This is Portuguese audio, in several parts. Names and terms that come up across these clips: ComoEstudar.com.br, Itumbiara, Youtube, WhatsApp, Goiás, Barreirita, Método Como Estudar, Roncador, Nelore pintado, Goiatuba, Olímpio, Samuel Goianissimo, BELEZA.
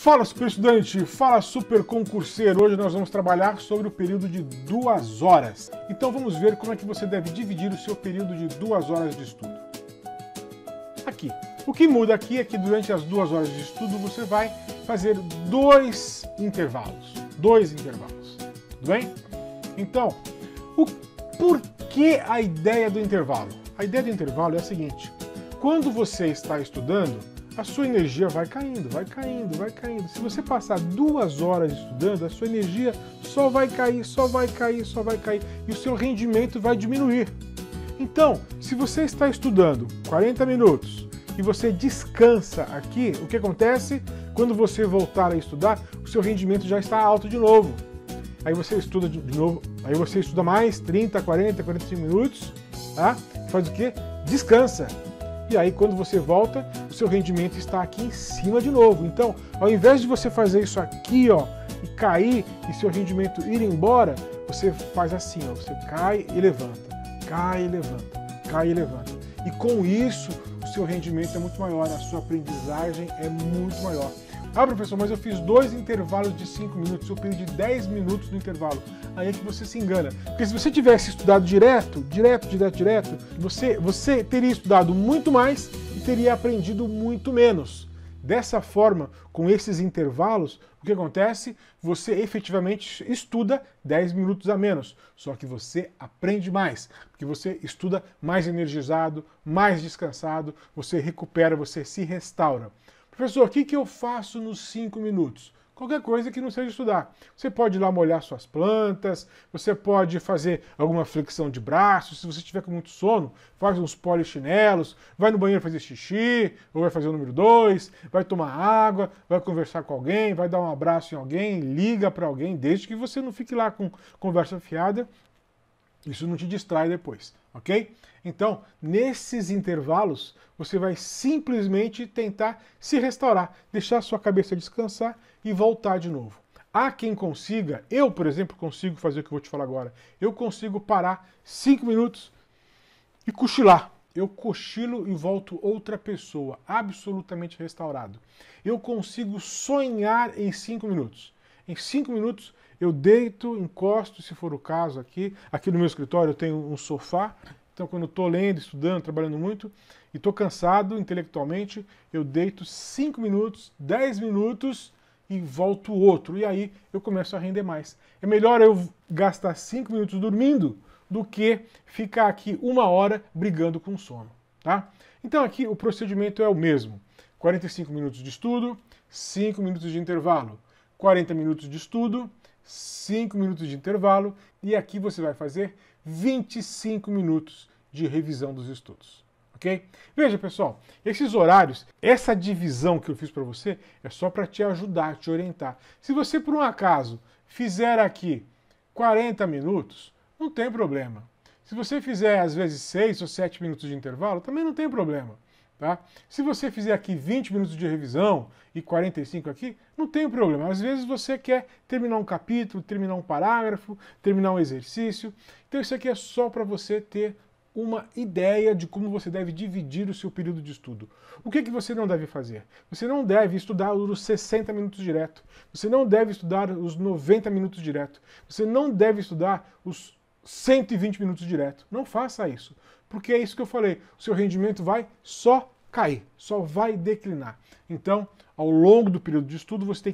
Fala super estudante, fala super concurseiro, hoje nós vamos trabalhar sobre o período de 2 horas. Então vamos ver como é que você deve dividir o seu período de 2 horas de estudo. Aqui. O que muda aqui é que durante as 2 horas de estudo você vai fazer 2 intervalos. 2 intervalos, tudo bem? Então, por que a ideia do intervalo? A ideia do intervalo é a seguinte, quando você está estudando, a sua energia vai caindo, vai caindo, vai caindo. Se você passar 2 horas estudando, a sua energia só vai cair, só vai cair, só vai cair. E o seu rendimento vai diminuir. Então, se você está estudando 40 minutos e você descansa aqui, o que acontece? Quando você voltar a estudar, o seu rendimento já está alto de novo. Aí você estuda de novo, aí você estuda mais 30, 40, 45 minutos, tá? Faz o quê? Descansa. E aí, quando você volta, o seu rendimento está aqui em cima de novo. Então, ao invés de você fazer isso aqui, ó, e cair, e seu rendimento ir embora, você faz assim, ó, você cai e levanta, cai e levanta, cai e levanta. E com isso, o seu rendimento é muito maior, a sua aprendizagem é muito maior. Ah, professor, mas eu fiz 2 intervalos de 5 minutos, eu perdi 10 minutos no intervalo. Aí é que você se engana. Porque se você tivesse estudado direto, você teria estudado muito mais e teria aprendido muito menos. Dessa forma, com esses intervalos, o que acontece? Você efetivamente estuda 10 minutos a menos. Só que você aprende mais, porque você estuda mais energizado, mais descansado, você recupera, você se restaura. Professor, o que eu faço nos 5 minutos? Qualquer coisa que não seja estudar. Você pode ir lá molhar suas plantas, você pode fazer alguma flexão de braços, se você estiver com muito sono, faz uns polichinelos, vai no banheiro fazer xixi, ou vai fazer o número 2, vai tomar água, vai conversar com alguém, vai dar um abraço em alguém, liga para alguém, desde que você não fique lá com conversa fiada, isso não te distrai depois, ok? Então, nesses intervalos, você vai simplesmente tentar se restaurar, deixar a sua cabeça descansar e voltar de novo. Há quem consiga, eu, por exemplo, consigo fazer o que eu vou te falar agora. Eu consigo parar 5 minutos e cochilar. Eu cochilo e volto outra pessoa, absolutamente restaurado. Eu consigo sonhar em 5 minutos. Em 5 minutos, eu deito, encosto, se for o caso aqui. Aqui no meu escritório eu tenho um sofá. Então quando eu estou lendo, estudando, trabalhando muito, e estou cansado intelectualmente, eu deito 5 minutos, 10 minutos e volto outro. E aí eu começo a render mais. É melhor eu gastar 5 minutos dormindo do que ficar aqui 1 hora brigando com sono. Tá? Então aqui o procedimento é o mesmo. 45 minutos de estudo, 5 minutos de intervalo. 40 minutos de estudo, 5 minutos de intervalo, e aqui você vai fazer 25 minutos de revisão dos estudos, ok? Veja, pessoal, esses horários, essa divisão que eu fiz para você é só para te ajudar, te orientar. Se você, por um acaso, fizer aqui 40 minutos, não tem problema. Se você fizer, às vezes, 6 ou 7 minutos de intervalo, também não tem problema. Tá? Se você fizer aqui 20 minutos de revisão e 45 aqui, não tem problema. Às vezes você quer terminar um capítulo, terminar um parágrafo, terminar um exercício. Então isso aqui é só para você ter uma ideia de como você deve dividir o seu período de estudo. O que você não deve fazer? Você não deve estudar os 60 minutos direto. Você não deve estudar os 90 minutos direto. Você não deve estudar os 120 minutos direto. Não faça isso. Porque é isso que eu falei, o seu rendimento vai só cair, só vai declinar. Então, ao longo do período de estudo, você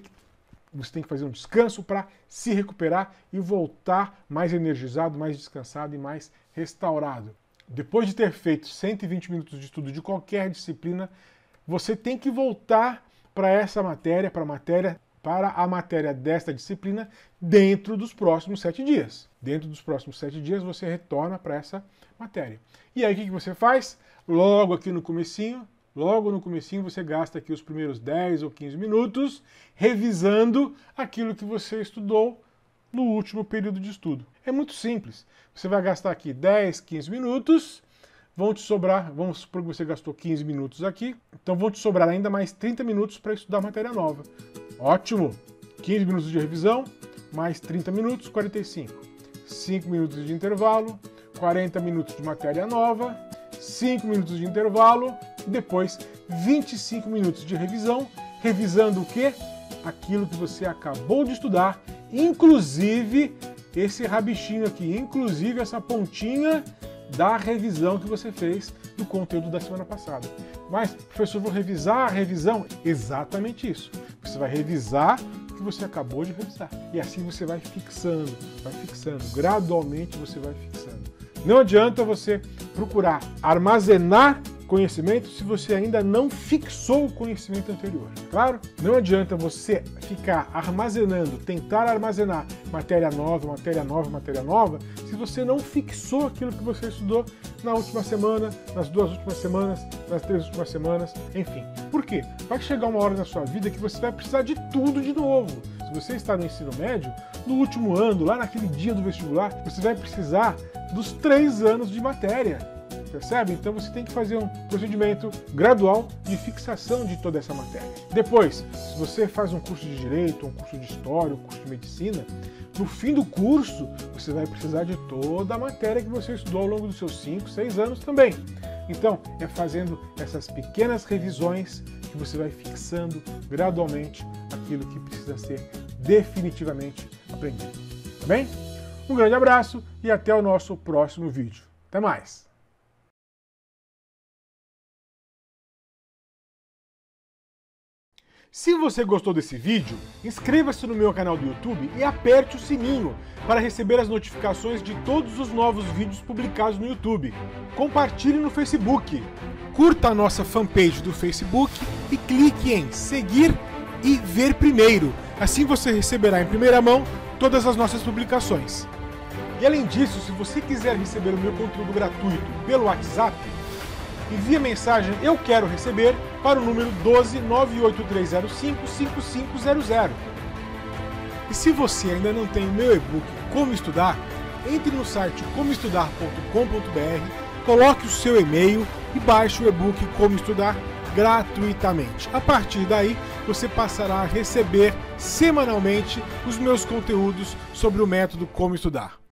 tem que fazer um descanso para se recuperar e voltar mais energizado, mais descansado e mais restaurado. Depois de ter feito 120 minutos de estudo de qualquer disciplina, você tem que voltar para essa matéria, para a matéria desta disciplina, dentro dos próximos 7 dias. Dentro dos próximos 7 dias, você retorna para essa matéria. E aí, o que você faz? Logo aqui no comecinho, você gasta aqui os primeiros 10 ou 15 minutos revisando aquilo que você estudou no último período de estudo. É muito simples. Você vai gastar aqui 10, 15 minutos, vão te sobrar, vamos supor que você gastou 15 minutos aqui, então vão te sobrar ainda mais 30 minutos para estudar matéria nova. Ótimo! 15 minutos de revisão, mais 30 minutos, 45. 5 minutos de intervalo, 40 minutos de matéria nova, 5 minutos de intervalo, e depois 25 minutos de revisão, revisando o quê? aquilo que você acabou de estudar, inclusive esse rabichinho aqui, inclusive essa pontinha da revisão que você fez do conteúdo da semana passada. Mas, professor, vou revisar a revisão? Exatamente isso. Você vai revisar o que você acabou de revisar. E assim você vai fixando, gradualmente você vai fixando. Não adianta você procurar armazenar conhecimento se você ainda não fixou o conhecimento anterior, claro? Não adianta você ficar armazenando, tentar armazenar matéria nova, matéria nova, matéria nova, se você não fixou aquilo que você estudou na última semana, nas duas últimas semanas, nas três últimas semanas, enfim. Por quê? Vai chegar uma hora na sua vida que você vai precisar de tudo de novo. Se você está no ensino médio, no último ano, lá naquele dia do vestibular, você vai precisar dos 3 anos de matéria. Percebe? Então você tem que fazer um procedimento gradual de fixação de toda essa matéria. Depois, se você faz um curso de Direito, um curso de História, um curso de Medicina, no fim do curso você vai precisar de toda a matéria que você estudou ao longo dos seus 5, 6 anos também. Então, é fazendo essas pequenas revisões que você vai fixando gradualmente aquilo que precisa ser definitivamente aprendido. Tá bem? Um grande abraço e até o nosso próximo vídeo. Até mais! Se você gostou desse vídeo, inscreva-se no meu canal do YouTube e aperte o sininho para receber as notificações de todos os novos vídeos publicados no YouTube. Compartilhe no Facebook, curta a nossa fanpage do Facebook e clique em seguir e ver primeiro. Assim você receberá em primeira mão todas as nossas publicações. E além disso, se você quiser receber o meu conteúdo gratuito pelo WhatsApp, envie a mensagem "Eu quero receber" para o número 12983055500. E se você ainda não tem o meu e-book Como Estudar, entre no site ComoEstudar.com.br, coloque o seu e-mail e baixe o e-book Como Estudar gratuitamente. A partir daí, você passará a receber semanalmente os meus conteúdos sobre o método Como Estudar.